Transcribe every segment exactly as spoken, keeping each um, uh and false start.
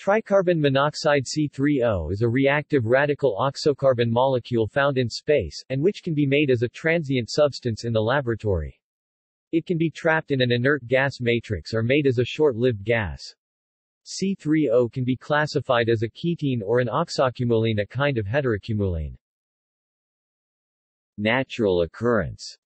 Tricarbon monoxide C three O is a reactive radical oxocarbon molecule found in space, and which can be made as a transient substance in the laboratory. It can be trapped in an inert gas matrix or made as a short-lived gas. C three O can be classified as a ketene or an oxocumulene, a kind of heterocumulene. Natural occurrence.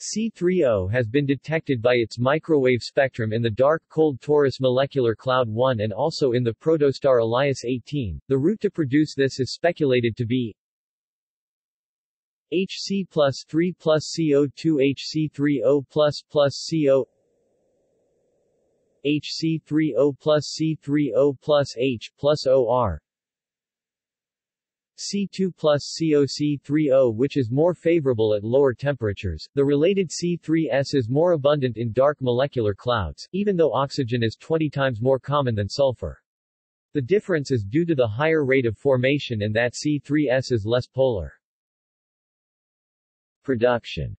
C three O has been detected by its microwave spectrum in the dark, cold Taurus molecular cloud one and also in the protostar Elias eighteen. The route to produce this is speculated to be H C plus three plus C O two H C three O plus plus C O H C three O plus C three O plus H plus O R C two plus C O C three O, which is more favorable at lower temperatures. The related C three S is more abundant in dark molecular clouds, even though oxygen is twenty times more common than sulfur. The difference is due to the higher rate of formation and that C three S is less polar. Production.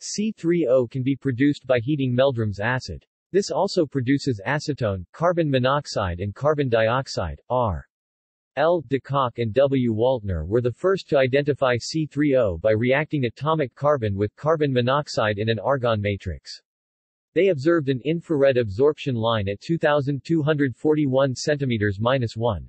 C three O can be produced by heating Meldrum's acid. This also produces acetone, carbon monoxide and carbon dioxide. R. L. Decock and W. Waltner were the first to identify C three O by reacting atomic carbon with carbon monoxide in an argon matrix. They observed an infrared absorption line at two thousand two hundred forty-one centimeters minus one.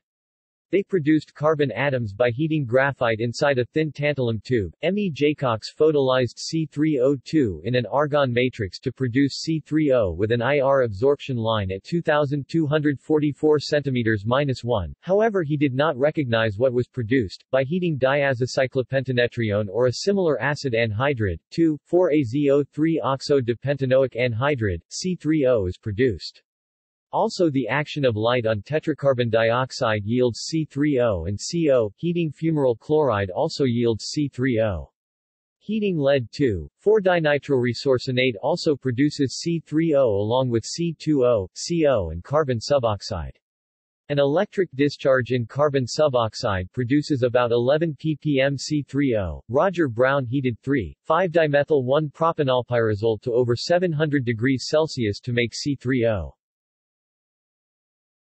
They produced carbon atoms by heating graphite inside a thin tantalum tube. M. E. Jacox photolyzed C three O two in an argon matrix to produce C three O with an I R absorption line at two thousand two hundred forty-four centimeters minus one. However, he did not recognize what was produced by heating diazocyclopentenetrione or a similar acid anhydride, two four azo three oxo dipentanoic anhydride. C three O is produced. Also, the action of light on tetracarbon dioxide yields C three O and C O. Heating fumarole chloride also yields C three O. Heating lead two four-dinitroresorcinate also produces C three O along with C two O, C O and carbon suboxide. An electric discharge in carbon suboxide produces about eleven p p m C three O. Roger Brown heated three five dimethyl one propanolpyrrazole to over seven hundred degrees Celsius to make C three O.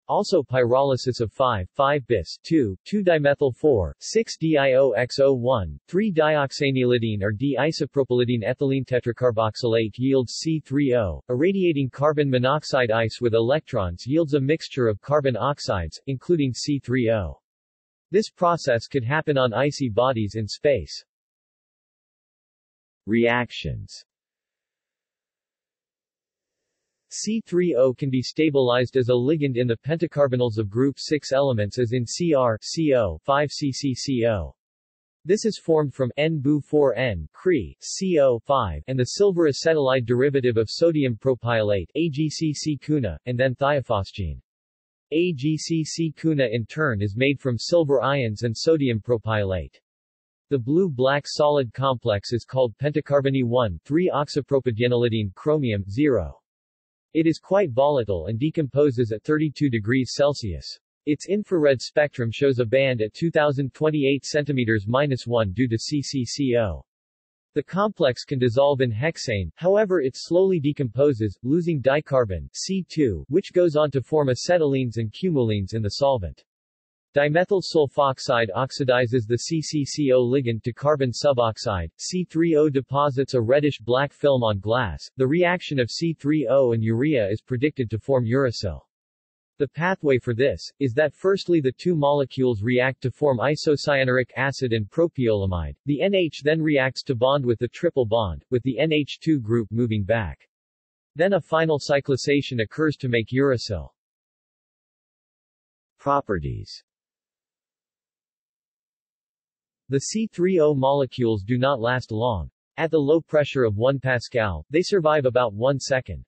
Also, pyrolysis of five five bis two two dimethyl four six dioxo one, three dioxanilidine or d-isopropylidene-ethylene tetracarboxylate yields C three O. Irradiating carbon monoxide ice with electrons yields a mixture of carbon oxides, including C three O. This process could happen on icy bodies in space. Reactions. C three O can be stabilized as a ligand in the pentacarbonyls of group six elements as in C R, C O, five C C C O. This is formed from N B U four N, C R, C O, five, and the silver acetylide derivative of sodium propylate, A G C C C Cuna, and then thiophosgene. A G C C C Cuna in turn is made from silver ions and sodium propylate. The blue-black solid complex is called pentacarbony one three oxypropydenolidene chromium zero. It is quite volatile and decomposes at thirty-two degrees Celsius. Its infrared spectrum shows a band at two thousand twenty-eight centimeters minus one due to C C C O. The complex can dissolve in hexane, however it slowly decomposes, losing dicarbon C two, which goes on to form acetylines and cumulines in the solvent. Dimethyl sulfoxide oxidizes the C C C O ligand to carbon suboxide. C three O deposits a reddish-black film on glass. The reaction of C three O and urea is predicted to form uracil. The pathway for this is that firstly the two molecules react to form isocyanuric acid and propiolamide. The N H then reacts to bond with the triple bond, with the N H two group moving back. Then a final cyclisation occurs to make uracil. Properties. The C three O molecules do not last long. At the low pressure of one pascal, they survive about one second.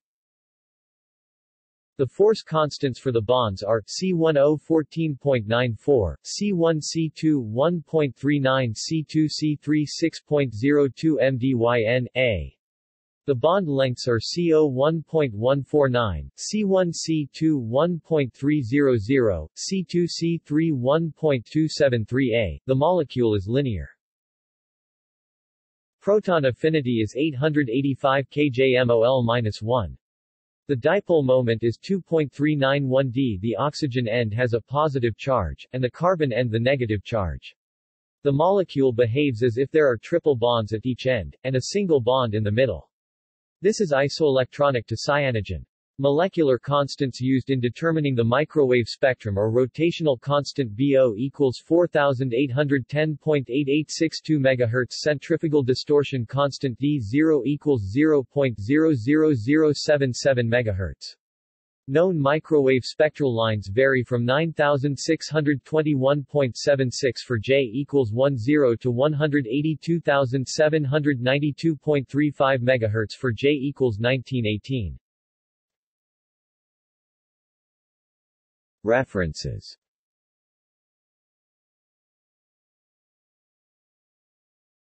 The force constants for the bonds are C one O fourteen point nine four, C one C two one point three nine, C two C three six point zero two mdyn/A. The bond lengths are C O one point one four nine, C one C two one point three zero zero, C two C three one point two seven three A. The molecule is linear. Proton affinity is eight hundred eighty-five kilojoules per mole minus one. The dipole moment is two point three nine one D. The oxygen end has a positive charge, and the carbon end the negative charge. The molecule behaves as if there are triple bonds at each end, and a single bond in the middle. This is isoelectronic to cyanogen. Molecular constants used in determining the microwave spectrum are rotational constant B O equals four thousand eight hundred ten point eight eight six two megahertz, centrifugal distortion constant D zero equals zero point zero zero zero seven seven megahertz. Known microwave spectral lines vary from nine thousand six hundred twenty-one point seven six for J equals ten to one hundred eighty-two thousand seven hundred ninety-two point three five megahertz for J equals nineteen eighteen. References